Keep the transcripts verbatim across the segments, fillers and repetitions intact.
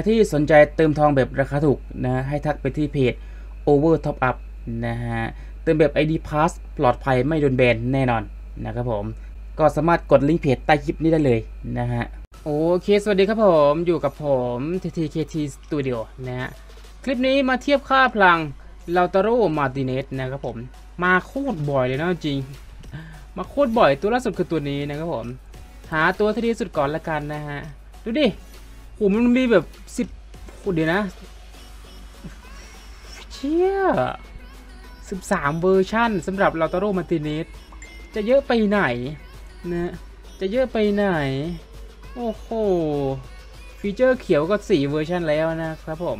ครที่สนใจเติมทองแบบราคาถูกนะให้ทักไปที่เพจ Over Top Up นะฮะเติมแบบ ไอ ดี Pass ปลอดภัยไม่โดนแบนแน่นอนนะครับผมก็สามารถกดลิงก์เพจใต้คลิปนี้ได้เลยนะฮะโอเคสวัสดีครับผมอยู่กับผม ที ที เค ที Studio นะฮะคลิปนี้มาเทียบค่าพลัง Lautaro Martínez นะครับผมมาโคตรบ่อยเลยนะจริงมาโคตรบ่อยตัวล่าสุดคือตัวนี้นะครับผมหาตัวที่ดีสุดก่อนละกันนะฮะดูดิโอ้มันมีแบบสิบเดี๋ยวนะเชี่ยสิบสามเวอร์ชันสำหรับLautaro Martínezจะเยอะไปไหนนะจะเยอะไปไหนโอ้โหฟีเจอร์เขียวก็สี่เวอร์ชันแล้วนะครับผม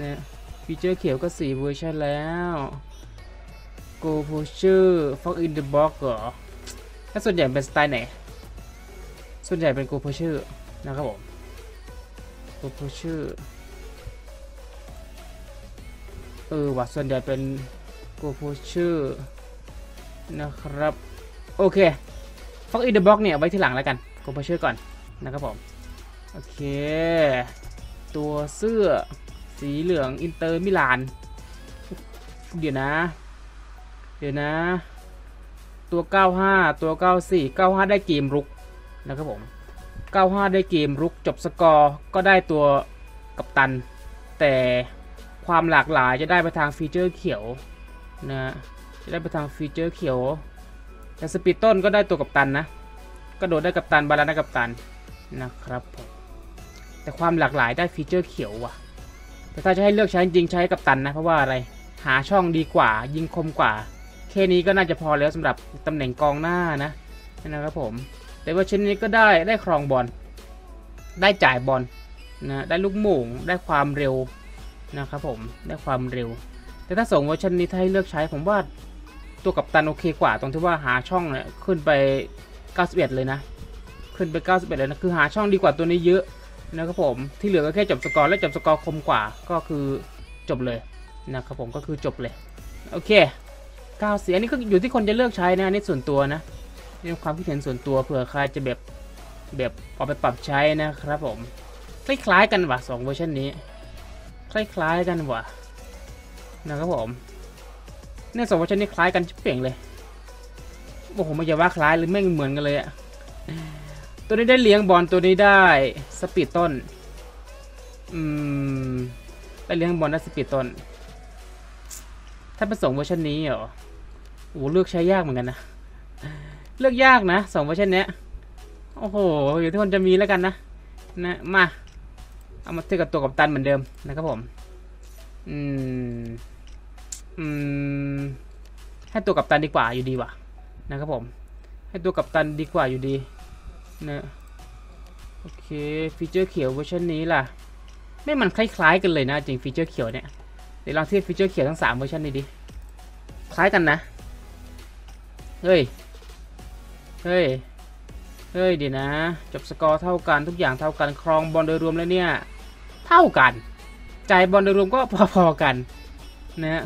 นะฟีเจอร์เขียวก็สี่เวอร์ชันแล้วโกโพเชอร์ฟ็อกอินเดอะบ็อกเหรอถ้าส่วนใหญ่เป็นสไตล์ไหนส่วนใหญ่เป็นโกโพเชอร์นะครับผมโกโพเชอร์เออว่ะส่วนใหญ่เป็นโกโพเชอร์นะครับโอเคฟักอินเดอะบ็อกเนี่ยไว้ที่หลังแล้วกันกดไปช่วยก่อนนะครับผมโอเคตัวเสื้อสีเหลืองอินเตอร์มิลานเดี๋ยวนะเดี๋ยวนะตัวเก้าสิบห้าตัวเก้าสิบสี่ เก้าสิบห้าได้เกมรุกนะครับผมเก้าสิบห้าได้เกมรุกจบสกอร์ก็ได้ตัวกัปตันแต่ความหลากหลายจะได้ไปทางฟีเจอร์เขียวนะจะได้ไปทางฟีเจอร์เขียวแต่สปีดต้นก็ได้ตัวกัปตันนะกระโดดได้กัปตันบาลานได้กัปตันนะครับผมแต่ความหลากหลายได้ฟีเจอร์เขียวว่ะแต่ถ้าจะให้เลือกใช้จริงใช้กัปตันนะเพราะว่าอะไรหาช่องดีกว่ายิงคมกว่าแค่นี้ก็น่าจะพอแล้วสำหรับตำแหน่งกองหน้านะนะครับผมแต่ว่าชิ้นนี้ก็ได้ได้ครองบอลได้จ่ายบอลนะได้ลูกโม่งได้ความเร็วนะครับผมได้ความเร็วแต่ถ้าส่งเวอร์ชันนี้ถ้าให้เลือกใช้ผมว่าตัวกัปตันโอเคกว่าตรงที่ว่าหาช่องเนี่ยขึ้นไปเก้าสิบเอ็ดเลยนะขึ้นไปเก้าสิบเอ็ดเลยนะคือหาช่องดีกว่าตัวนี้เยอะนะครับผมที่เหลือก็แค่จบสกอร์และจบสกอร์คมกว่าก็คือจบเลยนะครับผมก็คือจบเลยโอเคเก้าสิบอันนี้ก็อยู่ที่คนจะเลือกใช้นะอันนี้ส่วนตัวนะนี่เป็นความคิดเห็นส่วนตัวเผื่อใครจะแบบแบบเอาไปปรับใช้นะครับผมคล้ายๆกันว่ะสองเวอร์ชันนี้คล้ายๆกันว่ะนะครับผมเนี่ยสองเวอร์ชันนี้คล้ายกันชิบเป่งเลยโอ้โหไม่จะว่าคล้ายหรือไม่เหมือนกันเลยอะตัวนี้ได้เลี้ยงบอลตัวนี้ได้สปีดต้นอืมได้เลี้ยงบอลได้สปีดต้นถ้าเป็นสองเวอร์ชันนี้เหรอโอ้โหเลือกใช้ยากเหมือนกันนะเลือกยากนะสองเวอร์ชันเนี้ยโอ้โหอยู่ที่คนจะมีแล้วกันนะนะมาเอามาเทียบกับตัวกัปตันเหมือนเดิมนะครับผมอืมอืมให้ตัวกัปตันดีกว่าอยู่ดีว่ะนะครับผมให้ตัวกัปตันดีกว่าอยู่ดีนะโอเคฟีเจอร์เขียวเวอร์ชันนี้ล่ะไม่มันคล้ายๆกันเลยนะจริงฟีเจอร์เขียวเนี่ยเดี๋ยวลองเทียบฟีเจอร์เขียวทั้งสามเวอร์ชันนี้ดิคล้ายกันนะเฮ้ยเฮ้ยเฮ้ยเดี๋ยวนะจบสกอร์เท่ากันทุกอย่างเท่ากันครองบอลโดยรวมแล้วเนี่ยเท่ากันจ่ายบอลโดยรวมก็พอๆกันนะ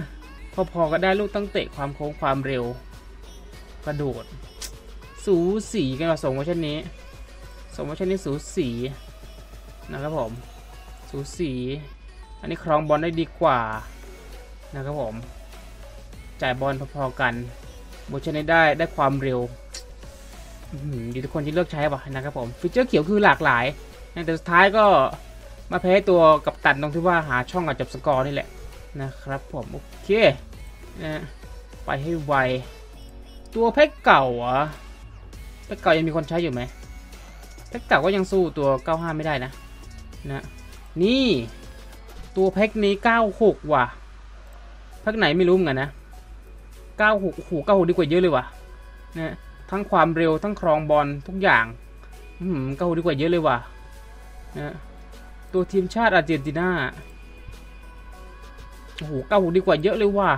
พอๆกันได้ลูกตั้งเตะความโค้งความเร็วกระโดดสูสีกันมาสองเวอร์ชันนี้สองเวอร์ชันนี้สูสีนะครับผมสูสีอันนี้ครองบอลได้ดีกว่านะครับผมจ่ายบอลพอๆกันเวอร์ชันนี้ได้ได้ความเร็วอยู่ทุกคนที่เลือกใช้ป่ะนะครับผมฟีเจอร์เขียวคือหลากหลายแต่สุดท้ายก็มาแพ้ตัวกัปตันตรงที่ว่าหาช่องกับจับสกอร์นี่แหละนะครับผมโอเคนะไปให้ไวตัวแพ็กเก่าอ่ะแพ็กเก่ายังมีคนใช้อยู่ไหมแพ็กเก่าก็ยังสู้ตัวเก้าสิบห้าไม่ได้นะนะนี่ตัวแพ็กนี้เก้าสิบหกว่ะแพ็กไหนไม่รู้เหมือนกันนะเก้าสิบหกโอ้โหเก้าสิบหกดีกว่าเยอะเลยว่ะนะทั้งความเร็วทั้งครองบอลทุกอย่างอืมเก้าสิบหกดีกว่าเยอะเลยว่ะนะตัวทีมชาติอาร์เจนตินาโอ้โหเก้าสิบหกดีกว่าเยอะเลยว่ะ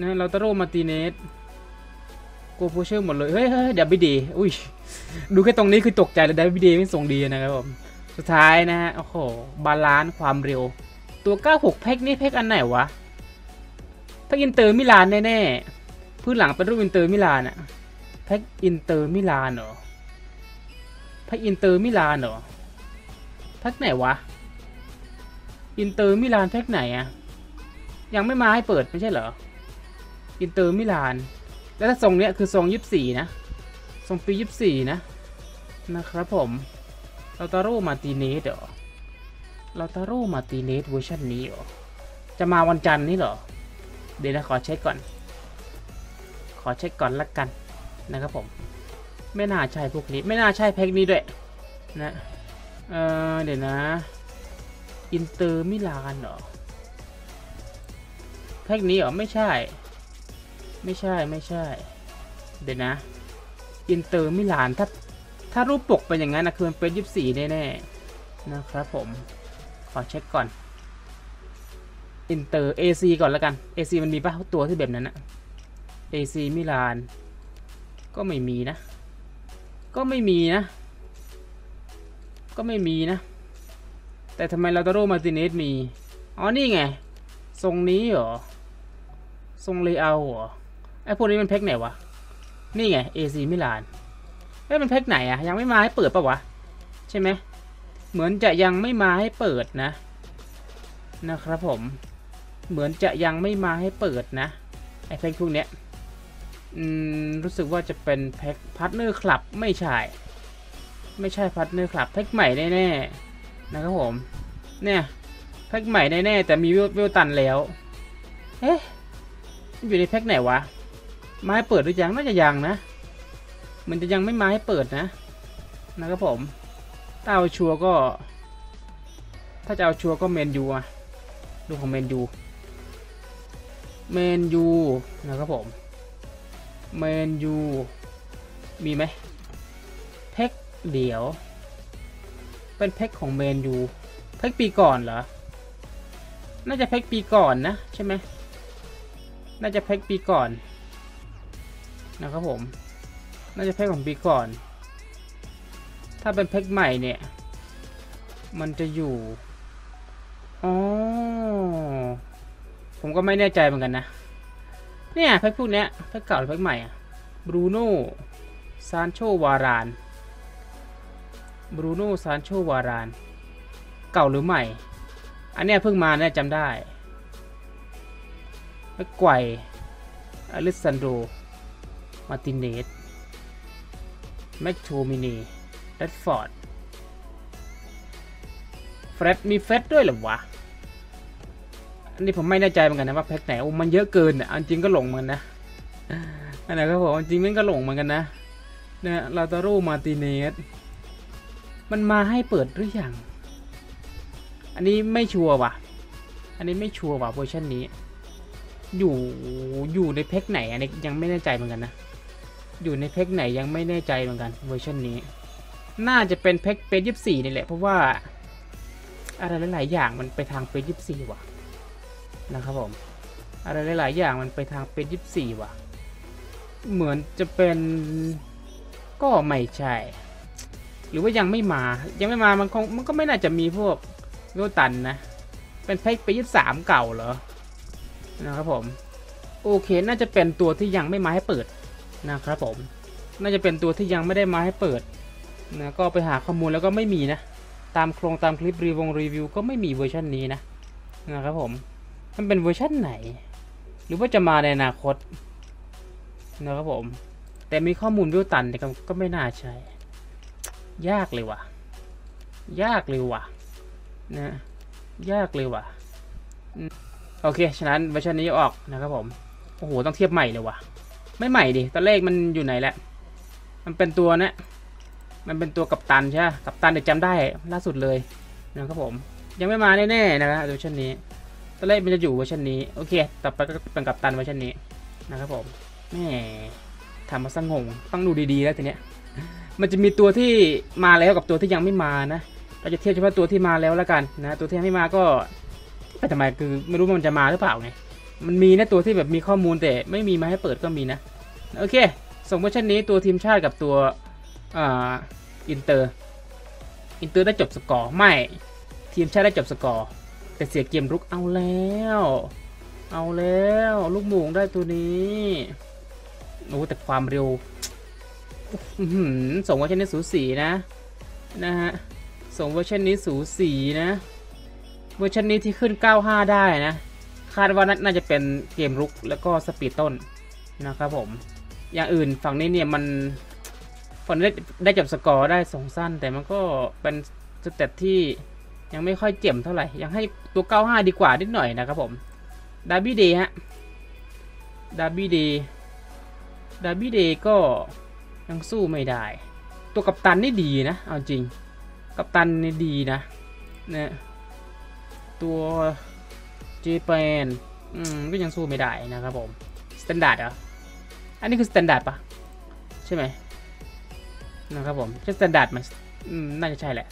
นะLautaro Martínezโกโพเชอร์หมดเลยเฮ้ยเดบิดีอุ้ยดูแค่ตรงนี้คือตกใจเลยเดบิดีไม่ส่งดีนะครับผมสุดท้ายนะฮะโอ้โหบาลานซ์ความเร็วตัวเก้าสิบหกแพ็กนี่แพ็กอันไหนวะแพ็กอินเตอร์มิลานแน่ๆพื้นหลังเป็นรูปอินเตอร์มิลานอะแพ็กอินเตอร์มิลานเหรอแพ็กอินเตอร์มิลานเหรอแพ็กไหนวะ อินเตอร์มิลานแพ็กไหนอะยังไม่มาให้เปิดไม่ใช่เหรออินเตอร์มิลานแล้วถ้าทรงเนี้ยคือทรงยี่สิบสี่นะทรงปียี่สิบสี่นะนะครับผม Lautaro Martínez เหรอ Lautaro Martínez เวอร์ชันนี้เหรอจะมาวันจันทร์นี่เหรอเดี๋ยวนะขอเช็คก่อนขอเช็คก่อนละกันนะครับผมไม่น่าใช่พวกนี้ไม่น่าใช่แพ็กนี้ด้วยนะเออเดี๋ยวนะอินเตอร์มิลานเหรอแพ็กนี้เหรอไม่ใช่ไม่ใช่ไม่ใช่เดี๋ยวนะอินเตอร์มิลานถ้าถ้ารูปปกเป็นอย่างนั้นนะคือมันเป็นยี่สิบสี่แน่ๆนะครับผมขอเช็คก่อนอินเตอร์เอซีก่อนแล้วกันเอซีมันมีป่ะตัวที่แบบนั้นนะเอซีมิลานก็ไม่มีนะก็ไม่มีนะก็ไม่มีนะแต่ทำไมลาตาโร มาร์ติเนสมีอ๋อนี่ไงทรงนี้เหรอทรงเลเยอร์เหรอไอพวกนี้มันแพ็กไหนวะนี่ไงเอซีมิลานไอ้มันแพ็กไหนอะยังไม่มาให้เปิดปะวะใช่ไหมเหมือนจะยังไม่มาให้เปิดนะนะครับผมเหมือนจะยังไม่มาให้เปิดนะไอแพ็กพวกเนี้ยอืมรู้สึกว่าจะเป็นแพ็กพาร์ทเนอร์คลับไม่ใช่ไม่ใช่พาร์ทเนอร์คลับแพ็กใหม่แน่ๆนะครับผมเนี่ยแพ็กใหม่แน่ๆแต่มีเวลตันแล้วเอ๊ะอยู่ในแพ็กไหนวะมาให้เปิดหรือยังน่าจะยังนะมันจะยังไม่มาให้เปิดนะนะครับผมถ้าเอาชัวร์ก็ถ้าจะเอาชัวร์ก็เมนยูอะดูของเมนยูเมนยูนะครับผมเมนยูมีไหมแพ็กเดี๋ยวเป็นแพ็กของเมนยูแพ็กปีก่อนเหรอน่าจะแพ็กปีก่อนนะใช่ไหมน่าจะแพ็กปีก่อนนะครับผมน่าจะแพ็กของปีก่อนถ้าเป็นแพ็กใหม่เนี่ยมันจะอยู่อ๋อผมก็ไม่แน่ใจเหมือนกันนะเนี่ยแพ็กพวกเนี้ยแพ็กเก่าหรือแพ็กใหม่อะบรูโน่ซานโชวารานบรูโน่ซานโชวารานเก่าหรือใหม่อันเนี้ยเพิ่งมาเนี่ยจำได้แพ็กไกวอลิซันโดมาร์ติเนสแม็กโทมินีแรดฟอร์ดเฟรดมีเฟรดด้วยหรือวะอันนี้ผมไม่แน่ใจเหมือนกันนะว่าแพ็กไหนโอ้มันเยอะเกินอ่ะจริงก็หลงเหมือนกันนะอันไหนก็บอกจริงมันก็หลงเหมือนกันนะเนี่ยลาตาโร มาร์ติเนสมันมาให้เปิดหรือยังอันนี้ไม่ชัวร์ว่ะอันนี้ไม่ชัวร์ว่ะเวอร์ชันนี้อยู่อยู่ในแพ็กไหนอันนี้ยังไม่แน่ใจเหมือนกันนะอยู่ในแพ็กไหนยังไม่แน่ใจเหมือนกันเวอร์ชันนี้น่าจะเป็นแพ็กเพจยี่สิบสี่นี่แหละเพราะว่าอะไรหลายๆอย่างมันไปทางเพจยี่สิบสี่ว่ะนะครับผมอะไรหลายๆอย่างมันไปทางเพจยี่สิบสี่ว่ะเหมือนจะเป็นก็ไม่ใช่หรือว่ายังไม่มายังไม่มามันคงมันก็ไม่น่าจะมีพวกโยตันนะเป็นแพ็กเพจยี่สิบสามเก่าเหรอนะครับผมโอเคน่าจะเป็นตัวที่ยังไม่มาให้เปิดนะครับผมน่าจะเป็นตัวที่ยังไม่ได้มาให้เปิดนะก็ไปหาข้อมูลแล้วก็ไม่มีนะตามโครงตามคลิปรีวงรีวิวก็ไม่มีเวอร์ชันนี้นะนะครับผมมันเป็นเวอร์ชันไหนหรือว่าจะมาในอนาคตนะครับผมแต่มีข้อมูลวิวตันแต่ก็ไม่น่าใช่ยากเลยว่ะยากเลยว่ะนะยากเลยว่ะโอเคฉะนั้นเวอร์ชันนี้ออกนะครับผมโอ้โหต้องเทียบใหม่เลยว่ะไม่ใหม่ดิตอนแรกมันอยู่ไหนแหละมันเป็นตัวนะมันเป็นตัวกัปตันใช่ไหมกัปตันเดี๋ยวจำได้ล่าสุดเลยนะครับผมยังไม่มาแน่ๆนะครับเวอร์ชันนี้ตอนแรกมันจะอยู่เวอร์ชันนี้โอเคต่อไปก็เป็นกัปตันเวอร์ชันนี้นะครับผมแม่ทำมาสงงต้องดูดีๆแล้วทีเนี้ยมันจะมีตัวที่มาแล้วกับตัวที่ยังไม่มานะเราจะเทียบเฉพาะตัวที่มาแล้วแล้วกันนะตัวที่ยังไม่มาก็ไปทำไมคือไม่รู้มันจะมาหรือเปล่าไงมันมีนะตัวที่แบบมีข้อมูลแต่ไม่มีมาให้เปิดก็มีนะโอเคส่งเวอร์ชันนี้ตัวทีมชาติกับตัวอ่าอินเตอร์อินเตอร์ได้จบสกอร์ไม่ทีมชาติได้จบสกอร์แต่เสียเกมรุกเอาแล้วเอาแล้วลูกหมูงได้ตัวนี้โอ้แต่ความเร็วส่งเวอร์ชันนี้สูสีนะนะฮะส่งเวอร์ชันนี้สูสีนะ เวอร์ชันนี้ที่ขึ้นเก้าสิบห้าได้นะคาดว่าน่าจะเป็นเกมรุกแล้วก็สปีดต้นนะครับผมอย่างอื่นฝั่งนี้เนี่ยมันฝั่งได้ได้จับสกอร์ได้สองสั้นแต่มันก็เป็นสเตตที่ยังไม่ค่อยเจ็มเท่าไหร่ยังให้ตัวเก้าสิบห้าดีกว่านิดหน่อยนะครับผมดาร์บี้เดย์ฮะดาร์บี้เดย์ดาร์บี้เดย์ก็ยังสู้ไม่ได้ตัวกัปตันนี่ดีนะเอาจริงกัปตันนี่ดีนะเนี่ยตัวเจแปนอืมก็ยังสู้ไม่ได้นะครับผมสแตนดาร์ดเหรออันนี้คือสแตนดาร์ดปะใช่ไหมนะครับผมจะสแตนดาร์ดไหมอืมน่าจะใช่แหละ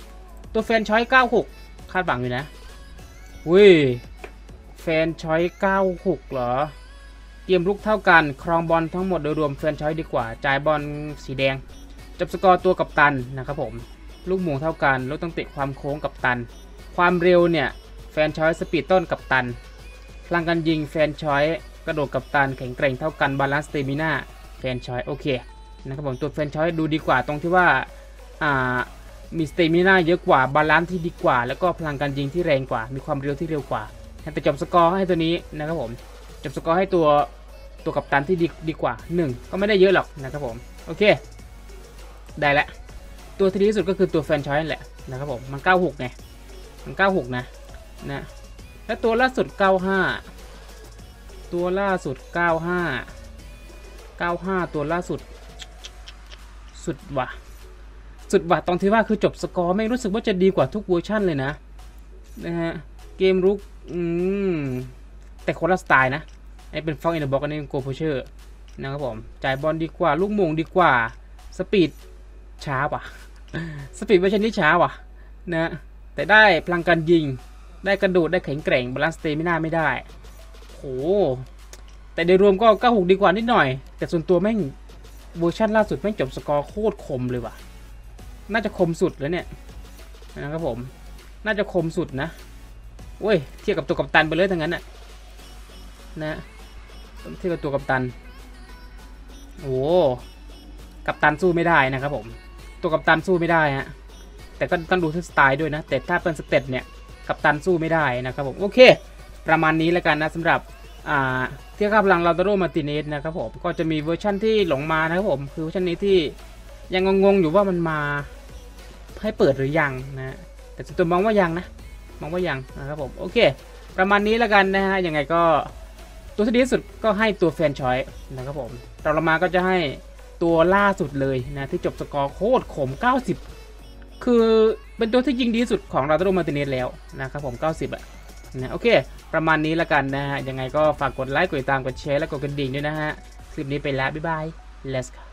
ตัวแฟนชอยเก้าสิบหกคาดหวังอยู่นะอุ้ยแฟนชอยเก้าสิบหกเหรอเกมลุกเท่ากันครองบอลทั้งหมดโดยรวมแฟนชอยดีกว่าจ่ายบอลสีแดงจับสกอร์ตัวกัปตันนะครับผมลูกหม่งเท่ากันลดตั้งเตะความโค้งกัปตันความเร็วเนี่ยแฟนชอยสปีดต้นกัปตันพลังการยิงแฟนชอยกระโดดกัปตันแข็งแกร่งเท่ากันบาลานซ์สเตมิน่าแฟนชอยโอเคนะครับผมตัวแฟนชอยดูดีกว่าตรงที่ว่าอ่ามีสเตมิน่าเยอะกว่าบาลานซ์ที่ดีกว่าแล้วก็พลังการยิงที่แรงกว่ามีความเร็วที่เร็วกว่าแต่จับสกอร์ให้ตัวนี้นะครับผมจับสกอร์ให้ตัวตัวกัปตันที่ดีดีกว่าหนึ่งก็ไม่ได้เยอะหรอกนะครับผมโอเคได้แล้วตัวที่ดีที่สุดก็คือตัวแฟนชอยแหละนะครับผมมันเก้าสิบหกไงมันเก้าสิบหกนะนะแล้วตัวล่าสุดเก้าสิบห้าตัวล่าสุดเก้าสิบห้า เก้าสิบห้าตัวล่าสุดสุดว่ะสุดว่ะตอนที่ว่าคือจบสกอร์ไม่รู้สึกว่าจะดีกว่าทุกเวอร์ชั่นเลยนะนะฮะเกมรุกอืมแต่คนละสไตล์นะอันนี้เป็นฟาวล์อินเดอะบ็อกซ์อันนี้เป็นโกลโพเชอร์นะครับผมจ่ายบอลดีกว่าลูกมงดีกว่าสปีดช้าว่ะสปีดเวอร์ชันนี้ช้าว่ะนะแต่ได้พลังการยิงได้กระโดดได้แข็งแกร่งบาลานซ์สเตมิน่าไม่ได้โหแต่โดยรวมก็เก้าสิบหกดีกว่านิดหน่อยแต่ส่วนตัวแม่งเวอร์ชันล่าสุดแม่งจบสกอร์โคตรคมเลยว่ะน่าจะคมสุดแล้วเนี่ยนะครับผมน่าจะคมสุดนะโอ้ยเทียบกับตัวกัปตันไปเลยทั้งนั้นน่ะนะเทียบกับตัวกัปตันโอ้กัปตันสู้ไม่ได้นะครับผมตัวกัปตันสู้ไม่ได้ฮะแต่ก็ต้องดูที่สไตล์ด้วยนะแต่ถ้าเป็นสเต็ปเนี่ยกัปตันสู้ไม่ได้นะครับผมโอเคประมาณนี้แล้วกันนะสำหรับอ่าเทียบกับพลังLautaro Martínezนะครับผมก็จะมีเวอร์ชั่นที่หลงมานะครับผมคือเวอร์ชันนี้ที่ยังงงๆอยู่ว่ามันมาให้เปิดหรือยังนะแต่ตัวมองว่ายังนะมองว่ายังนะครับผมโอเคประมาณนี้แล้วกันนะฮะยังไงก็ตัวที่ดีที่สุดก็ให้ตัวแฟนชอยนะครับผมต่อมาก็จะให้ตัวล่าสุดเลยนะที่จบสกอร์โคตรขมเก้าสิบคือเป็นตัวที่ยิงดีที่สุดของLautaro Martínezแล้วนะครับผมเก้าสิบอ่ะนะโอเคประมาณนี้แล้วกันนะฮะยังไงก็ฝากกดไลค์กดติดตามกดแชร์และกดกระดิ่งด้วยนะฮะคลิปนี้ไปแล้วบ๊ายบาย let's go